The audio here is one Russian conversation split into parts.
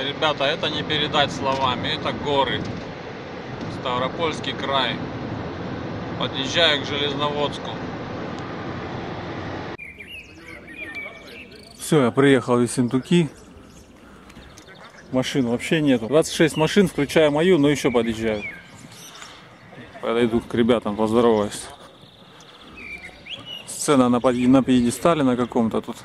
Ребята, это не передать словами, это горы. Ставропольский край. Подъезжаю к Железноводску. Все, я приехал в Ессентуки. Машин вообще нету. 26 машин, включая мою, но еще подъезжают. Подойду к ребятам, поздороваюсь. Сцена на пьедестале на каком-то тут.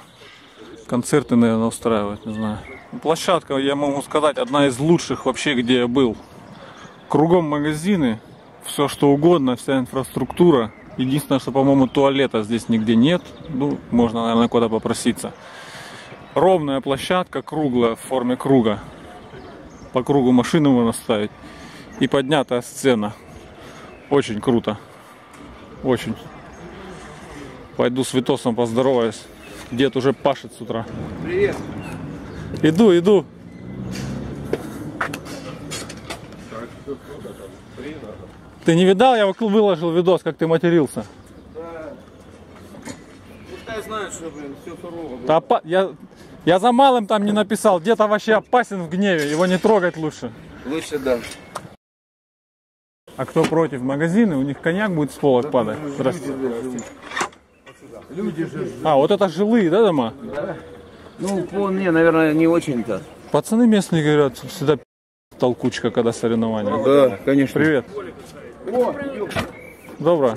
Концерты, наверное, устраивают, не знаю. Площадка, я могу сказать, одна из лучших вообще, где я был. Кругом магазины, все что угодно, вся инфраструктура. Единственное, что, по-моему, туалета здесь нигде нет. Ну, можно, наверное, куда попроситься. Ровная площадка, круглая, в форме круга. По кругу машину можно ставить. И поднятая сцена. Очень круто. Очень. Пойду с Витосом поздороваюсь. Дед уже пашет с утра. Привет. Иду, иду. Ты не видал? Я выложил видос, как ты матерился. Да. Пускай знают, что, блин, все сурово. Да, я за малым там не написал. Дед-то вообще опасен в гневе. Его не трогать лучше. Лучше, да. А кто против магазина, у них коньяк будет с полок падать. Здравствуйте. Люди же. А, вот это жилые, да, дома? Да. Ну, по мне, наверное, не очень-то. Пацаны местные говорят, всегда толкучка, когда соревнования. Да, конечно. Привет. О, добро.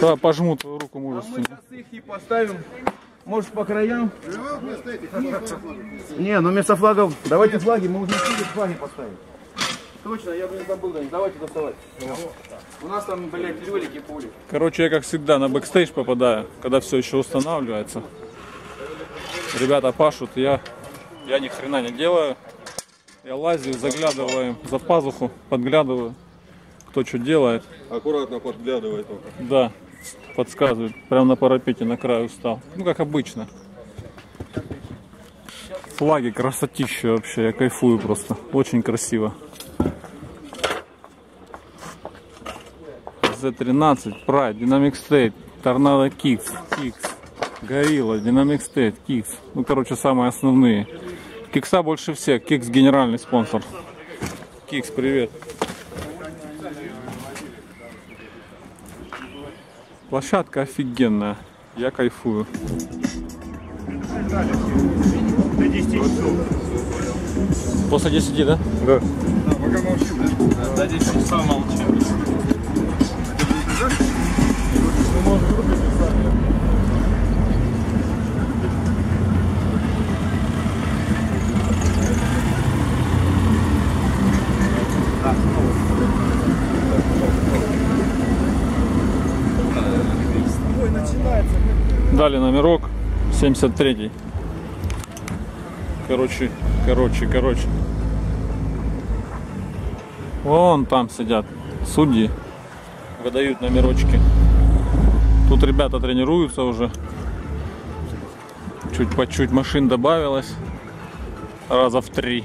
Да, пожму твою руку, мужа. А мы сейчас их и поставим. Может, по краям? Не, ну вместо флагов. Давайте флаги, мы уже флаги поставим. Точно, я, блин, забыл, да. Давайте доставать. У нас там, блядь, ролики, пули. Короче, я, как всегда, на бэкстейдж попадаю, когда все еще устанавливается. Ребята пашут, я ни хрена не делаю. Я лазю, заглядываю за пазуху, подглядываю, кто что делает. Аккуратно подглядывает только. Да, подсказывает. Прям на парапете, на краю встал. Ну, как обычно. Флаги красотища вообще, я кайфую просто. Очень красиво. Z13, Pride, Dynamic State, Tornado Kicx, Горилла, Dynamic State, Kicx. Ну, короче, самые основные. Кикса больше всех. Kicx генеральный спонсор. Kicx, привет. Площадка офигенная. Я кайфую. До 10 часов. После 10, да? Да. Пока молчим, да? До 10 часов молчим. Дали номерок 73. Короче. Вон там сидят судьи, выдают номерочки. Тут ребята тренируются уже. Чуть по чуть машин добавилось. Раза в 3.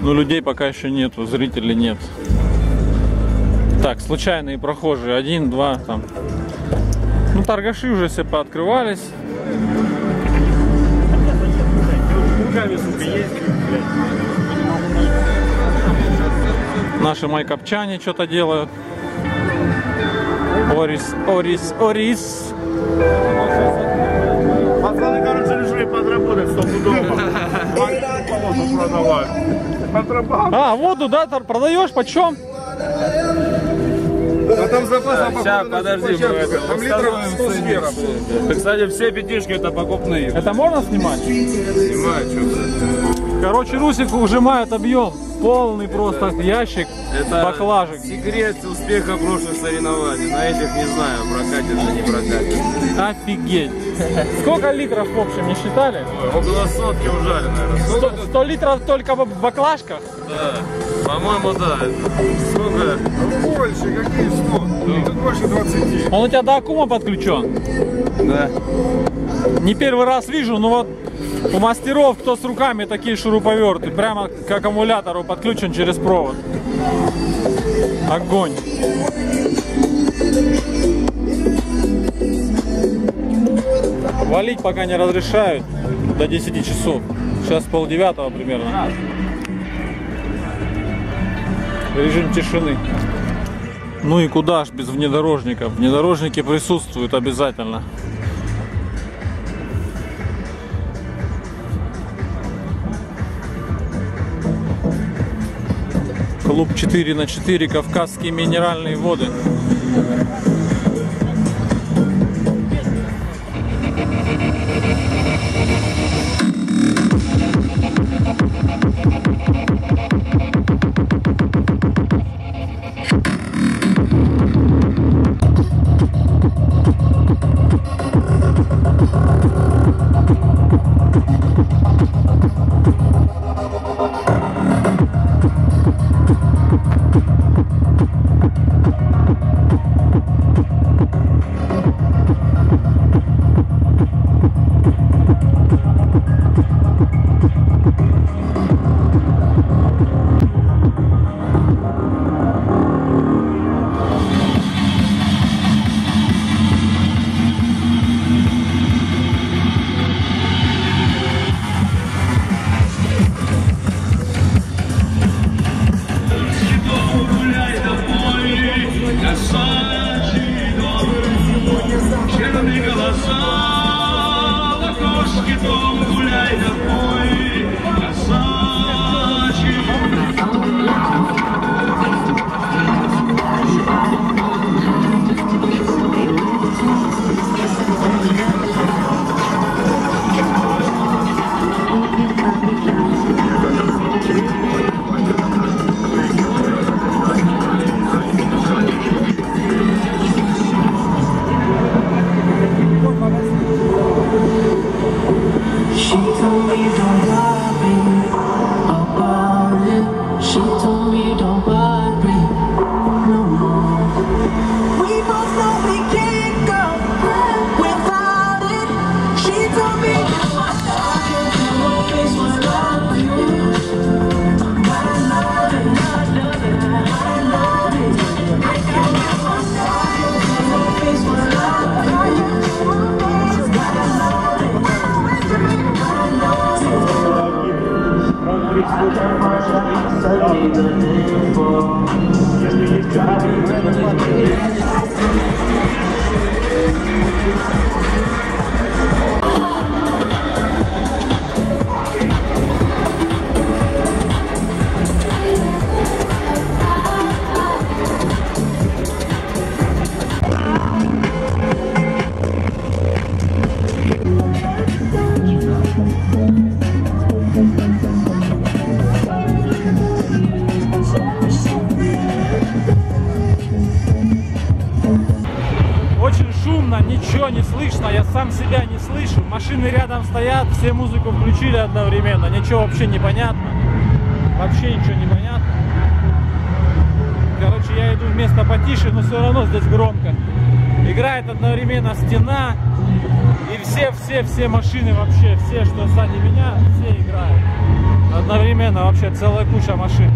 Но людей пока еще нету, зрителей нет. Так, случайные прохожие, 1, 2, там. Ну, торгаши уже все пооткрывались. Наши майкопчане что-то делают. Орис. Пацаны, короче, решили подработать стопудово. Воду продавать. А, воду, да, продаешь, почем? А там запас, сейчас, подожди, там литров 100 сфера. Так, кстати, все пятишки это покупные. Это можно снимать? Снимаю, что-то. Короче, Русик ужимает объем. Полный это, просто ящик, это баклажек. Секрет успеха прошлых соревнований. На этих не знаю, прокатится, не прокатит. Офигеть. Сколько литров в общем, не считали? Ой, около сотки ужали, наверное. 100 литров только в баклажках? Да, по-моему, да. Сколько? Ну, больше, какие 100? Да. Тут больше 20. Он у тебя до аккума подключен? Да. Не первый раз вижу, но вот у мастеров, кто с руками, такие шуруповерты. Прямо к аккумулятору подключен через провод. Огонь. Валить пока не разрешают до 10 часов. Сейчас 8:30 примерно. Режим тишины. Ну и куда ж без внедорожников. Внедорожники присутствуют обязательно. Клуб 4 на 4, Кавказские минеральные воды. Машины рядом стоят, все музыку включили одновременно, ничего вообще не понятно. Вообще ничего не понятно. Короче, я иду в место потише, но все равно здесь громко. Играет одновременно стена, и все машины вообще, все, что сзади меня, все играют. Одновременно вообще целая куча машин.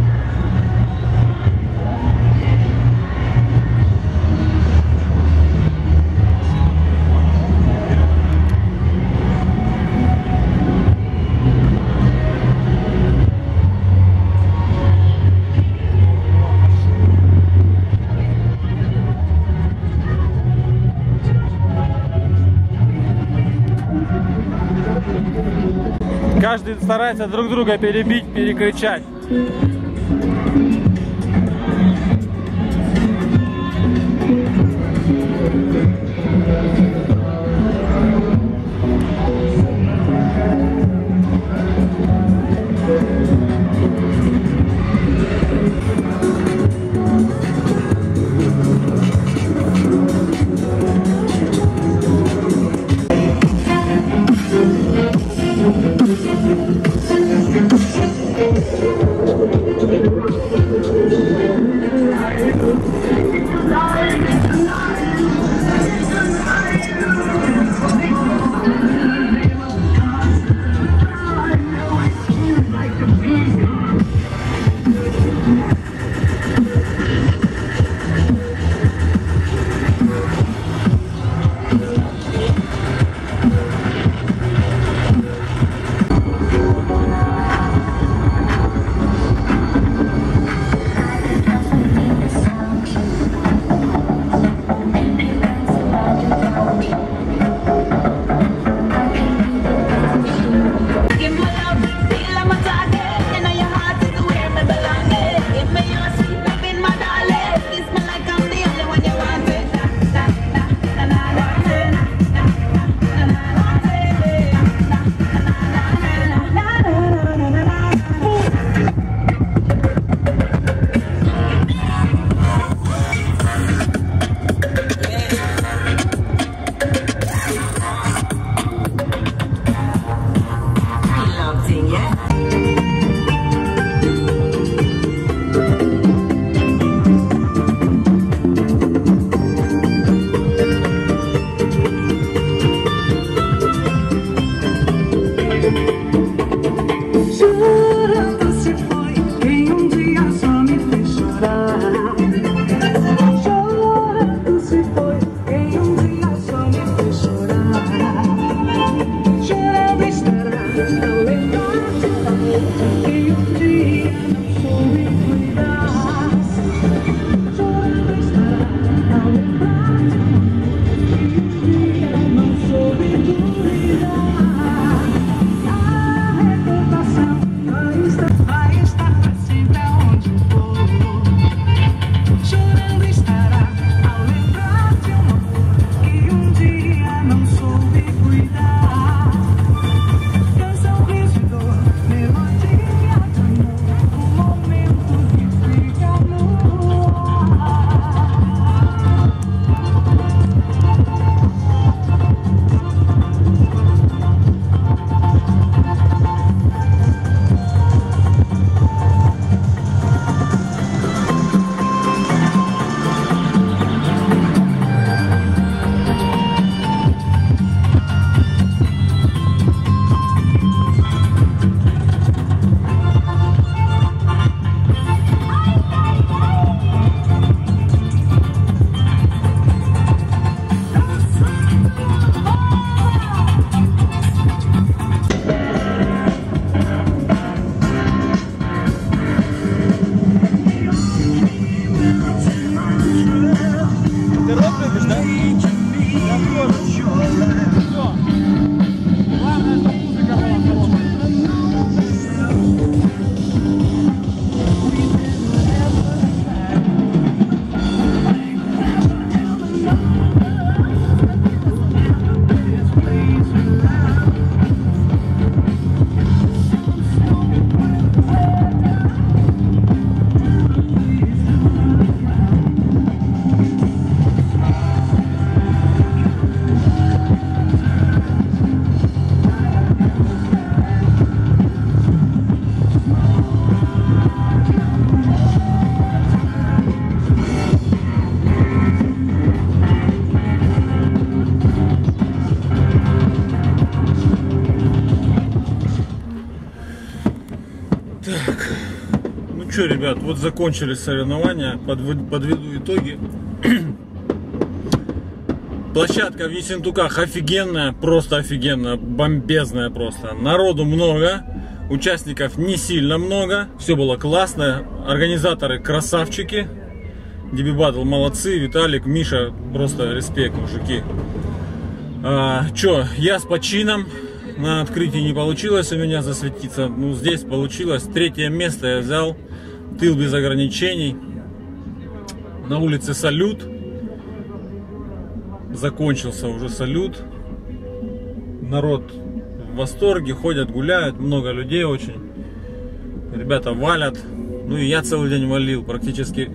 Каждый старается друг друга перебить, перекричать. Thank you. что, ребят, вот закончились соревнования, подведу итоги. Площадка в Ессентуках офигенная, просто офигенная, бомбезная просто. Народу много, участников не сильно много, все было классно, организаторы красавчики. Дебибатл молодцы, Виталик, Миша, просто респект, мужики. Чё, я с почином, на открытии не получилось у меня засветиться, ну здесь получилось. Третье место я взял, Тыл без ограничений, на улице салют. Закончился уже салют. Народ в восторге, ходят, гуляют, много людей очень. Ребята валят. Ну и я целый день валил практически.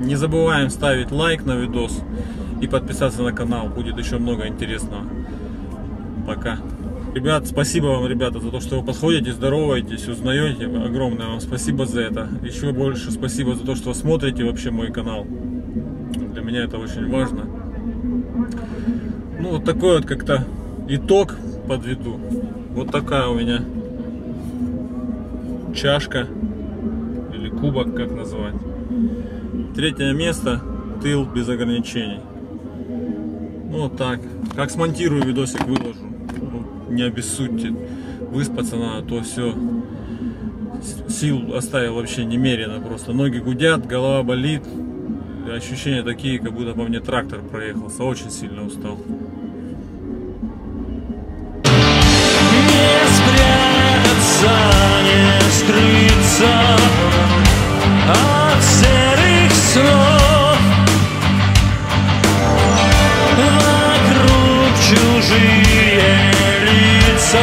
Не забываем ставить лайк на видос и подписаться на канал. Будет еще много интересного. Пока. Ребят, спасибо вам, ребята, за то, что вы подходите, здороваетесь, узнаете. Огромное вам спасибо за это. Еще больше спасибо за то, что смотрите вообще мой канал. Для меня это очень важно. Ну, вот такой вот как-то итог подведу. Вот такая у меня чашка или кубок, как назвать. Третье место, Тыл без ограничений. Ну, вот так. Как смонтирую видосик, выложу. Ну, не обессудьте. Выспаться надо, то все. Сил оставил вообще немерено просто. Ноги гудят, голова болит. Ощущения такие, как будто по мне трактор проехался, очень сильно устал. Не спрятаться, не скрыться от серых снов, вокруг чужие лица.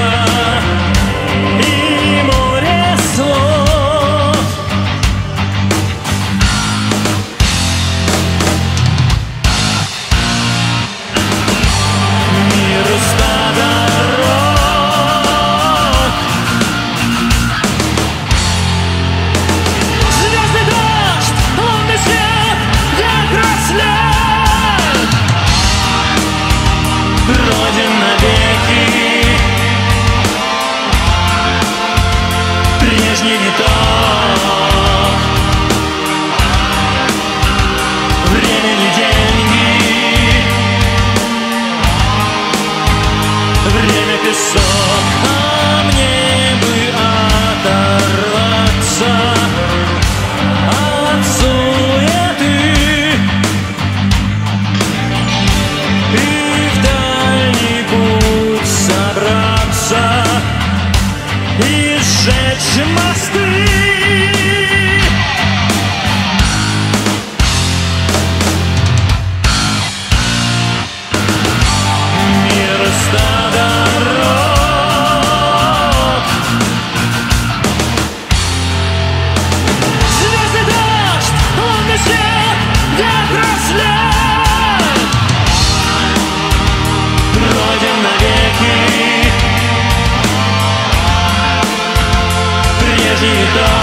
We're